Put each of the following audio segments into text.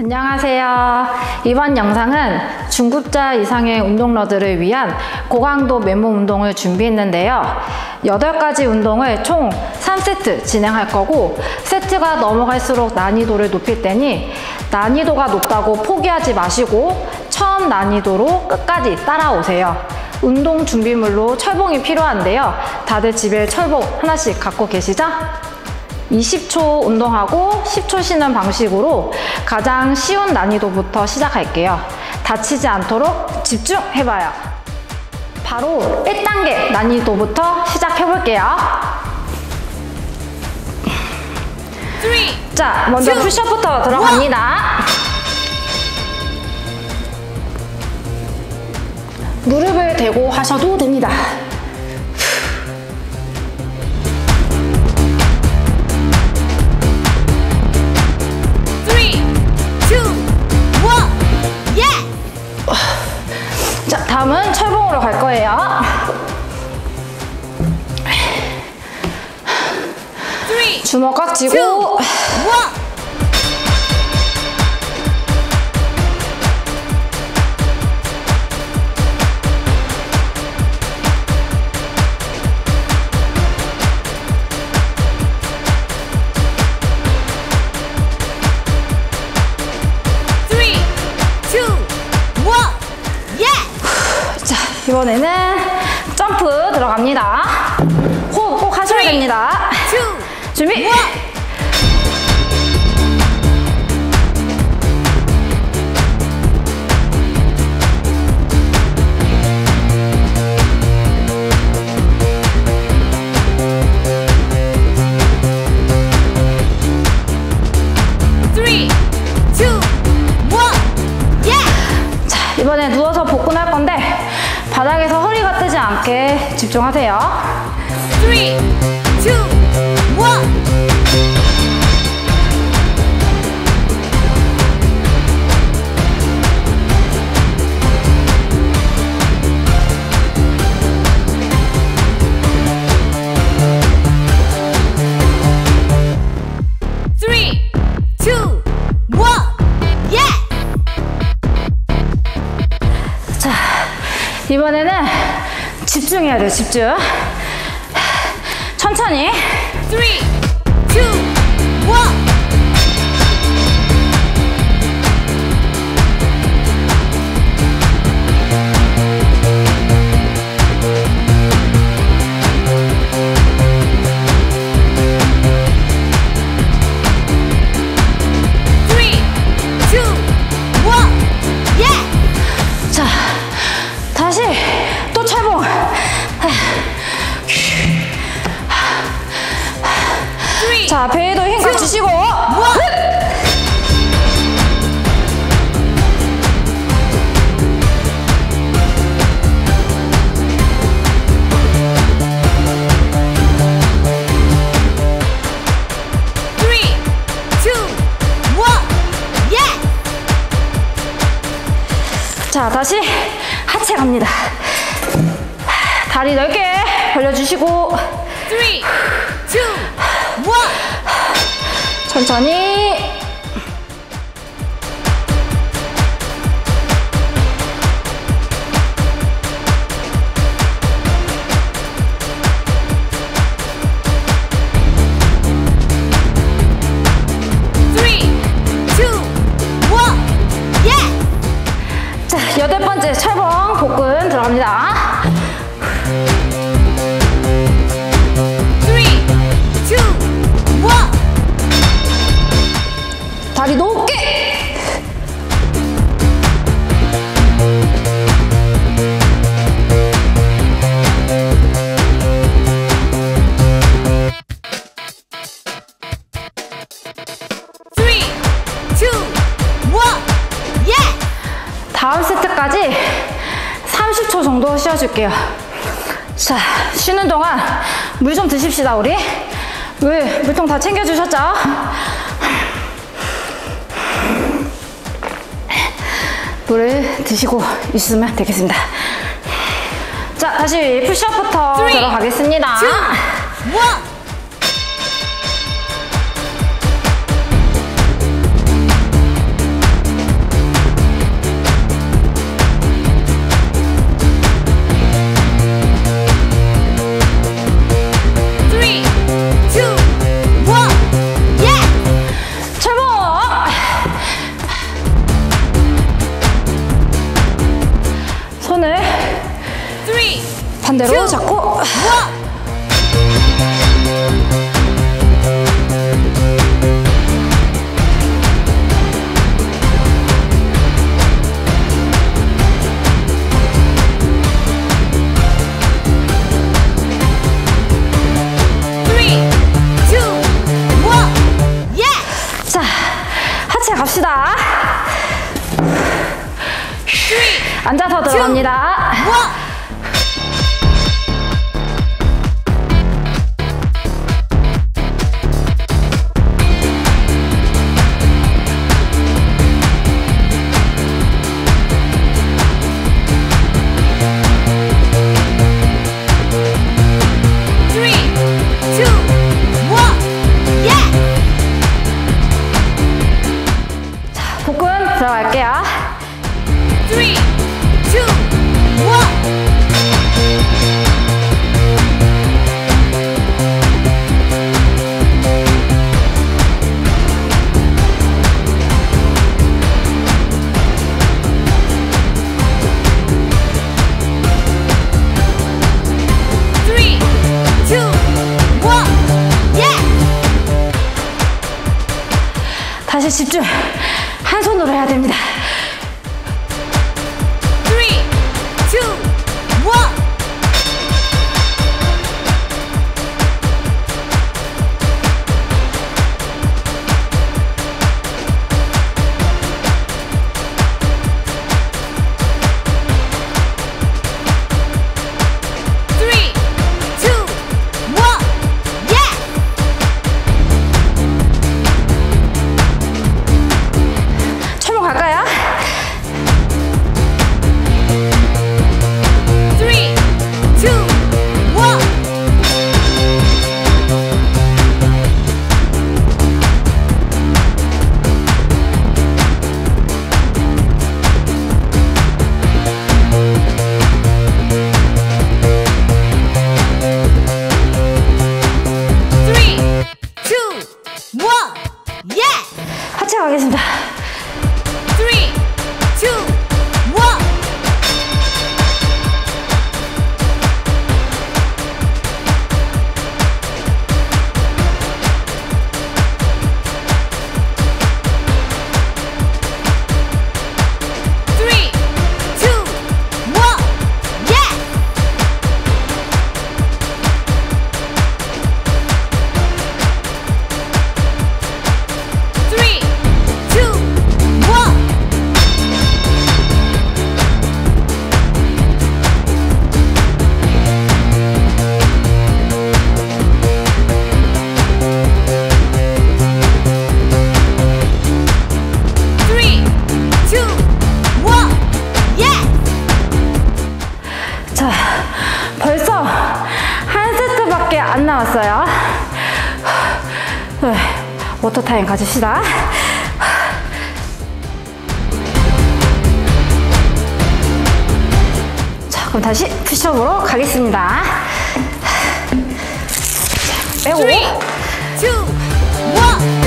안녕하세요. 이번 영상은 중급자 이상의 운동러들을 위한 고강도 맨몸 운동을 준비했는데요. 8가지 운동을 총 3세트 진행할 거고, 세트가 넘어갈수록 난이도를 높일 테니 난이도가 높다고 포기하지 마시고 처음 난이도로 끝까지 따라오세요. 운동 준비물로 철봉이 필요한데요. 다들 집에 철봉 하나씩 갖고 계시죠? 20초 운동하고 10초 쉬는 방식으로 가장 쉬운 난이도부터 시작할게요. 다치지 않도록 집중해봐요. 바로 1단계 난이도부터 시작해볼게요. 자, 먼저 푸시업부터 들어갑니다. 무릎을 대고 하셔도 됩니다. 자, 다음은 철봉으로 갈 거예요. 3, 주먹 꽉 쥐고 2, 1. 이번에는 점프 들어갑니다. 호흡 꼭 하셔야 됩니다. 준비! 자, 이번에 누워서 복근 할 건데 바닥에서 허리가 뜨지 않게 집중하세요. 3, 2, 1. 이번에는 집중해야 돼요, 집중. 천천히. 3, 2, 1. 자, 배에도 힘껏 주시고. 자, 다시 하체 갑니다. 다리 넓게 벌려주시고. 3, 2, 1. 천천히. 자, 8번째 철봉 복근 들어갑니다. 3, 2, 1. 다리 높게! 다음 세트까지 30초 정도 쉬어줄게요. 자, 쉬는 동안 물 좀 드십시다, 우리. 물통 다 챙겨주셨죠? 물을 드시고 있으면 되겠습니다. 자, 다시 푸시업부터 들어가겠습니다. 2, 1. 갑니다. 우와! 들어갈게요. 3, 2, 1. 다시 집중. 한 손으로 해야 됩니다. 3, 2, 1. 하체 가겠습니다. 3, 2, 1. 벌써 한 세트밖에 안 남았어요. 워터타임 가집시다. 자, 그럼 다시 푸시업으로 가겠습니다. 빼고. 3, 2, 1. 제발. 3, 2, 1.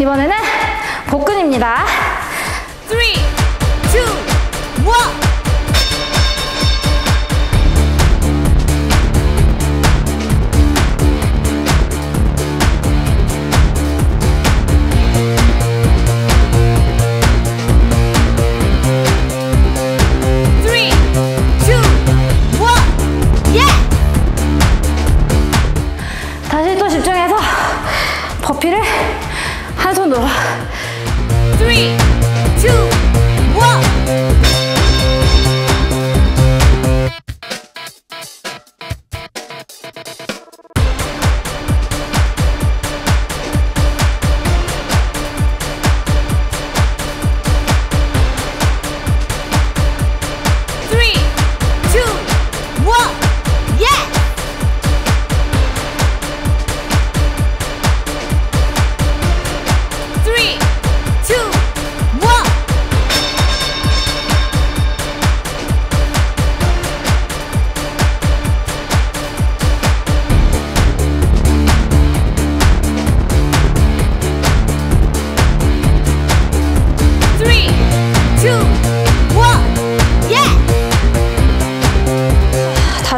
이번에는 복근입니다. 3, 2, 1.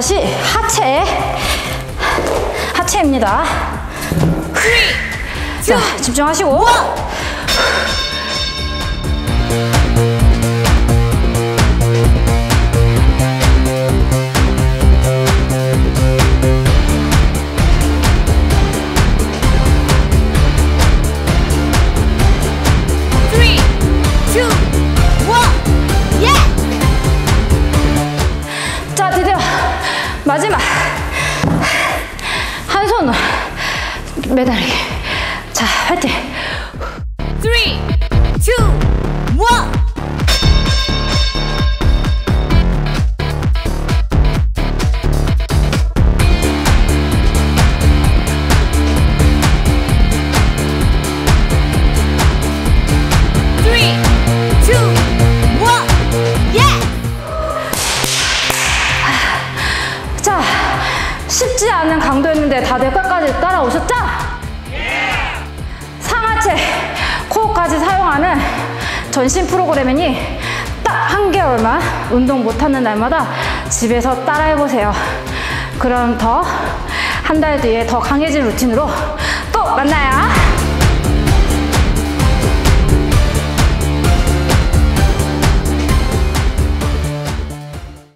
다시 하체입니다. 자, 집중하시고. 마지막 한 손으로 매달리기. 자, 화이팅. 3, 2, 1. 쉽지 않은 강도였는데 다들 끝까지 따라오셨죠? 예! 상하체, 코어까지 사용하는 전신 프로그램이니 딱 한 개월만 운동 못하는 날마다 집에서 따라해보세요. 그럼 더 한 달 뒤에 더 강해진 루틴으로 또 만나요!